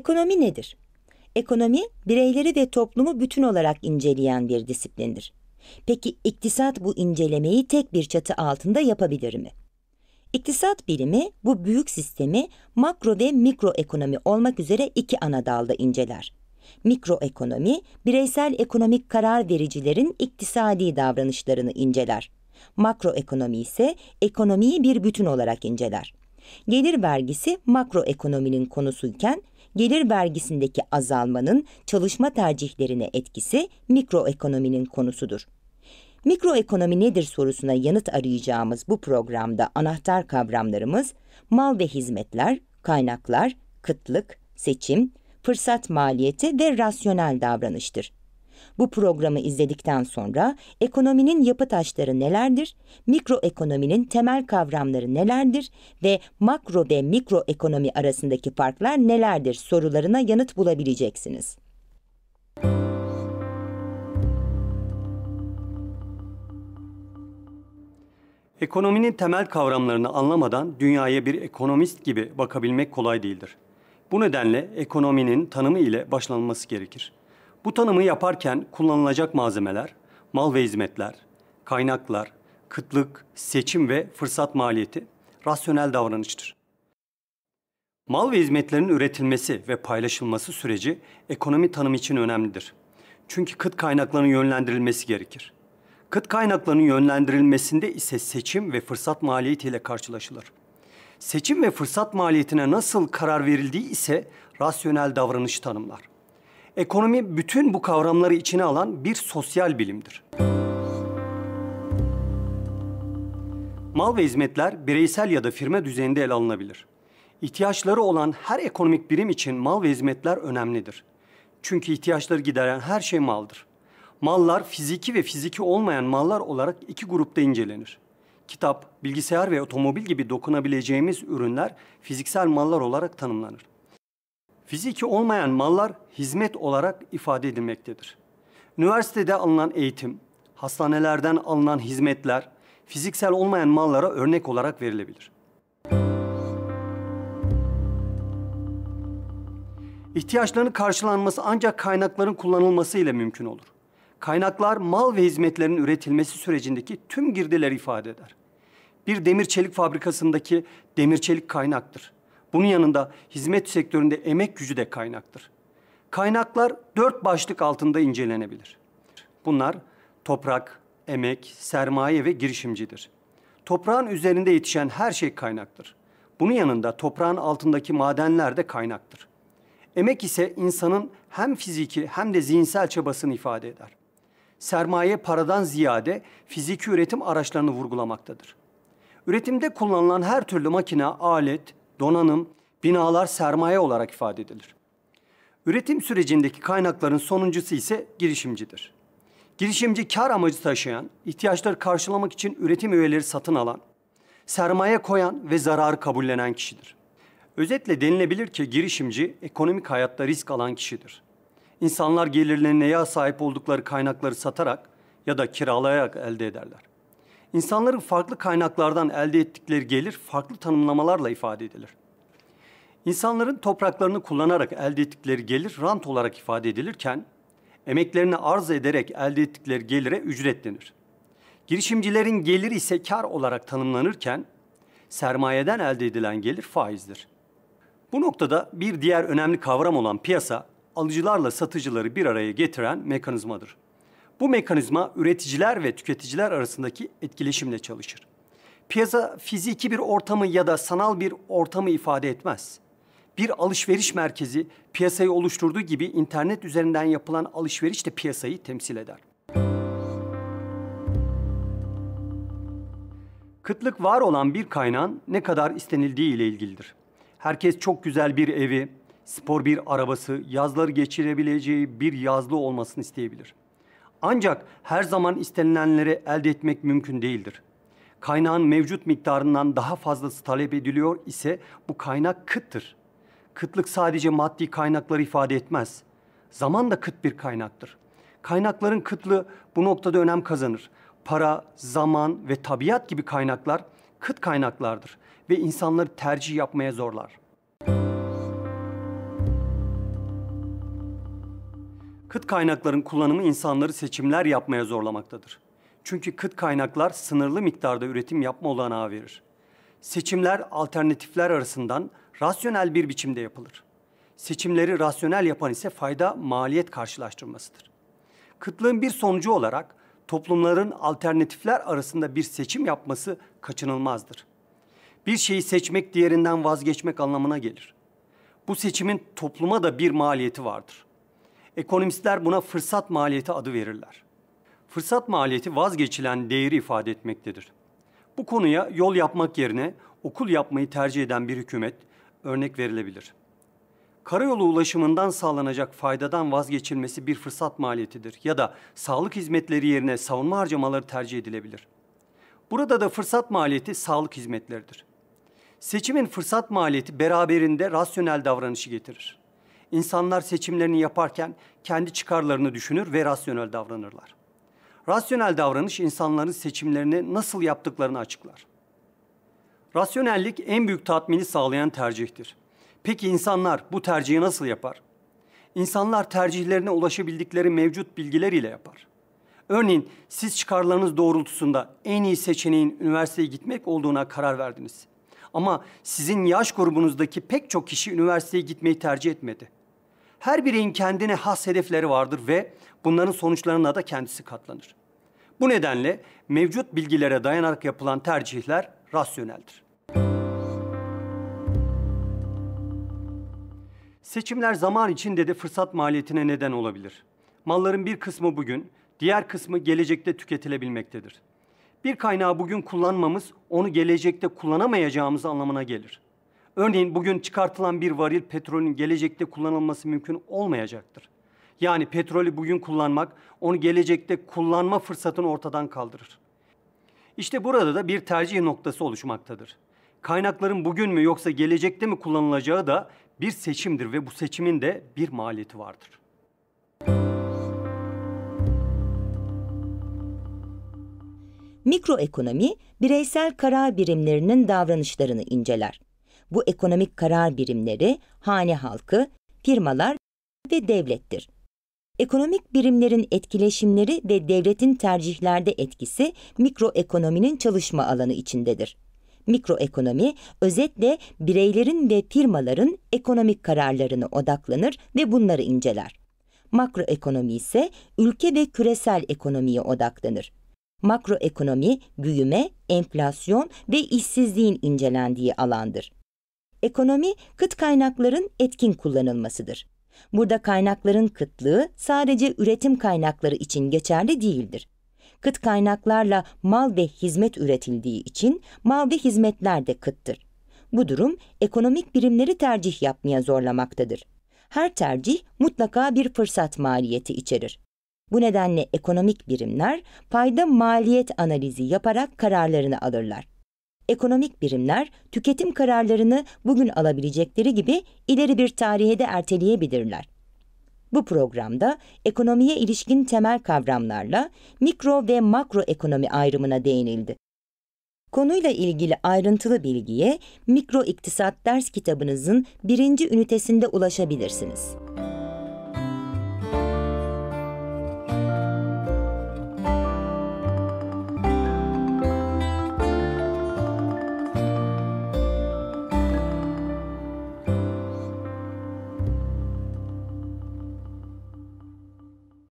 Ekonomi nedir? Ekonomi, bireyleri ve toplumu bütün olarak inceleyen bir disiplindir. Peki iktisat bu incelemeyi tek bir çatı altında yapabilir mi? İktisat bilimi bu büyük sistemi makro ve mikro ekonomi olmak üzere iki ana dalda inceler. Mikro ekonomi, bireysel ekonomik karar vericilerin iktisadi davranışlarını inceler. Makro ekonomi ise ekonomiyi bir bütün olarak inceler. Gelir vergisi makro ekonominin konusuyken, gelir vergisindeki azalmanın çalışma tercihlerine etkisi mikro ekonominin konusudur. Mikro ekonomi nedir sorusuna yanıt arayacağımız bu programda anahtar kavramlarımız mal ve hizmetler, kaynaklar, kıtlık, seçim, fırsat maliyeti ve rasyonel davranıştır. Bu programı izledikten sonra ekonominin yapı taşları nelerdir, mikroekonominin temel kavramları nelerdir ve makro ve mikroekonomi arasındaki farklar nelerdir sorularına yanıt bulabileceksiniz. Ekonominin temel kavramlarını anlamadan dünyaya bir ekonomist gibi bakabilmek kolay değildir. Bu nedenle ekonominin tanımı ile başlanması gerekir. Bu tanımı yaparken kullanılacak malzemeler, mal ve hizmetler, kaynaklar, kıtlık, seçim ve fırsat maliyeti rasyonel davranıştır. Mal ve hizmetlerin üretilmesi ve paylaşılması süreci ekonomi tanımı için önemlidir. Çünkü kıt kaynakların yönlendirilmesi gerekir. Kıt kaynakların yönlendirilmesinde ise seçim ve fırsat maliyetiyle karşılaşılır. Seçim ve fırsat maliyetine nasıl karar verildiği ise rasyonel davranışı tanımlar. Ekonomi bütün bu kavramları içine alan bir sosyal bilimdir. Mal ve hizmetler bireysel ya da firma düzeyinde ele alınabilir. İhtiyaçları olan her ekonomik birim için mal ve hizmetler önemlidir. Çünkü ihtiyaçları gideren her şey maldır. Mallar fiziki ve fiziki olmayan mallar olarak iki grupta incelenir. Kitap, bilgisayar ve otomobil gibi dokunabileceğimiz ürünler fiziksel mallar olarak tanımlanır. Fiziki olmayan mallar hizmet olarak ifade edilmektedir. Üniversitede alınan eğitim, hastanelerden alınan hizmetler fiziksel olmayan mallara örnek olarak verilebilir. İhtiyaçların karşılanması ancak kaynakların kullanılması ile mümkün olur. Kaynaklar mal ve hizmetlerin üretilmesi sürecindeki tüm girdileri ifade eder. Bir demir-çelik fabrikasındaki demir-çelik kaynaktır. Bunun yanında hizmet sektöründe emek gücü de kaynaktır. Kaynaklar 4 başlık altında incelenebilir. Bunlar toprak, emek, sermaye ve girişimcidir. Toprağın üzerinde yetişen her şey kaynaktır. Bunun yanında toprağın altındaki madenler de kaynaktır. Emek ise insanın hem fiziki hem de zihinsel çabasını ifade eder. Sermaye paradan ziyade fiziki üretim araçlarını vurgulamaktadır. Üretimde kullanılan her türlü makine, alet, donanım, binalar sermaye olarak ifade edilir. Üretim sürecindeki kaynakların sonuncusu ise girişimcidir. Girişimci kar amacı taşıyan, ihtiyaçları karşılamak için üretim üyeleri satın alan, sermaye koyan ve zararı kabullenen kişidir. Özetle denilebilir ki girişimci ekonomik hayatta risk alan kişidir. İnsanlar gelirlerine ya sahip oldukları kaynakları satarak ya da kiralayarak elde ederler. İnsanların farklı kaynaklardan elde ettikleri gelir farklı tanımlamalarla ifade edilir. İnsanların topraklarını kullanarak elde ettikleri gelir rant olarak ifade edilirken, emeklerini arz ederek elde ettikleri gelire ücret denir. Girişimcilerin geliri ise kar olarak tanımlanırken, sermayeden elde edilen gelir faizdir. Bu noktada bir diğer önemli kavram olan piyasa, alıcılarla satıcıları bir araya getiren mekanizmadır. Bu mekanizma üreticiler ve tüketiciler arasındaki etkileşimle çalışır. Piyasa fiziki bir ortamı ya da sanal bir ortamı ifade etmez. Bir alışveriş merkezi piyasayı oluşturduğu gibi internet üzerinden yapılan alışveriş de piyasayı temsil eder. Kıtlık var olan bir kaynağın ne kadar istenildiği ile ilgilidir. Herkes çok güzel bir evi, spor bir arabası, yazları geçirebileceği bir yazlığı olmasını isteyebilir. Ancak her zaman istenilenleri elde etmek mümkün değildir. Kaynağın mevcut miktarından daha fazlası talep ediliyor ise bu kaynak kıttır. Kıtlık sadece maddi kaynakları ifade etmez. Zaman da kıt bir kaynaktır. Kaynakların kıtlığı bu noktada önem kazanır. Para, zaman ve tabiat gibi kaynaklar kıt kaynaklardır ve insanları tercih yapmaya zorlar. Kıt kaynakların kullanımı insanları seçimler yapmaya zorlamaktadır. Çünkü kıt kaynaklar sınırlı miktarda üretim yapma olanağı verir. Seçimler alternatifler arasından rasyonel bir biçimde yapılır. Seçimleri rasyonel yapan ise fayda-maliyet karşılaştırmasıdır. Kıtlığın bir sonucu olarak toplumların alternatifler arasında bir seçim yapması kaçınılmazdır. Bir şeyi seçmek diğerinden vazgeçmek anlamına gelir. Bu seçimin topluma da bir maliyeti vardır. Ekonomistler buna fırsat maliyeti adı verirler. Fırsat maliyeti vazgeçilen değeri ifade etmektedir. Bu konuya yol yapmak yerine okul yapmayı tercih eden bir hükümet örnek verilebilir. Karayolu ulaşımından sağlanacak faydadan vazgeçilmesi bir fırsat maliyetidir ya da sağlık hizmetleri yerine savunma harcamaları tercih edilebilir. Burada da fırsat maliyeti sağlık hizmetleridir. Seçimin fırsat maliyeti beraberinde rasyonel davranışı getirir. İnsanlar seçimlerini yaparken kendi çıkarlarını düşünür ve rasyonel davranırlar. Rasyonel davranış insanların seçimlerini nasıl yaptıklarını açıklar. Rasyonellik en büyük tatmini sağlayan tercihtir. Peki insanlar bu tercihi nasıl yapar? İnsanlar tercihlerine ulaşabildikleri mevcut bilgiler ile yapar. Örneğin siz çıkarlarınız doğrultusunda en iyi seçeneğin üniversiteye gitmek olduğuna karar verdiniz. Ama sizin yaş grubunuzdaki pek çok kişi üniversiteye gitmeyi tercih etmedi. Her bireyin kendine has hedefleri vardır ve bunların sonuçlarına da kendisi katlanır. Bu nedenle mevcut bilgilere dayanarak yapılan tercihler rasyoneldir. Seçimler zaman içinde de fırsat maliyetine neden olabilir. Malların bir kısmı bugün, diğer kısmı gelecekte tüketilebilmektedir. Bir kaynağı bugün kullanmamız, onu gelecekte kullanamayacağımız anlamına gelir. Örneğin bugün çıkartılan bir varil petrolün gelecekte kullanılması mümkün olmayacaktır. Yani petrolü bugün kullanmak, onu gelecekte kullanma fırsatını ortadan kaldırır. İşte burada da bir tercih noktası oluşmaktadır. Kaynakların bugün mü yoksa gelecekte mi kullanılacağı da bir seçimdir ve bu seçimin de bir maliyeti vardır. Mikroekonomi, bireysel karar birimlerinin davranışlarını inceler. Bu ekonomik karar birimleri, hane halkı, firmalar ve devlettir. Ekonomik birimlerin etkileşimleri ve devletin tercihlerde etkisi mikroekonominin çalışma alanı içindedir. Mikroekonomi, özetle bireylerin ve firmaların ekonomik kararlarına odaklanır ve bunları inceler. Makroekonomi ise ülke ve küresel ekonomiye odaklanır. Makroekonomi, büyüme, enflasyon ve işsizliğin incelendiği alandır. Ekonomi, kıt kaynakların etkin kullanılmasıdır. Burada kaynakların kıtlığı sadece üretim kaynakları için geçerli değildir. Kıt kaynaklarla mal ve hizmet üretildiği için mal ve hizmetler de kıttır. Bu durum ekonomik birimleri tercih yapmaya zorlamaktadır. Her tercih mutlaka bir fırsat maliyeti içerir. Bu nedenle ekonomik birimler fayda-maliyet analizi yaparak kararlarını alırlar. Ekonomik birimler tüketim kararlarını bugün alabilecekleri gibi ileri bir tarihe de erteleyebilirler. Bu programda ekonomiye ilişkin temel kavramlarla mikro ve makroekonomi ayrımına değinildi. Konuyla ilgili ayrıntılı bilgiye MİKRO İKTİSAT ders kitabınızın 1. ünitesinde ulaşabilirsiniz.